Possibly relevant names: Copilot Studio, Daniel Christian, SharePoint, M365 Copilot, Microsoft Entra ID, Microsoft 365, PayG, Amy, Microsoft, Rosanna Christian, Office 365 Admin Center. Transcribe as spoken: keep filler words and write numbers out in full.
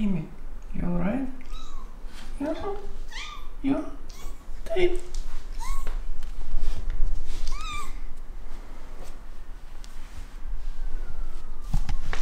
Amy, you alright? Yeah? Yeah? Dave?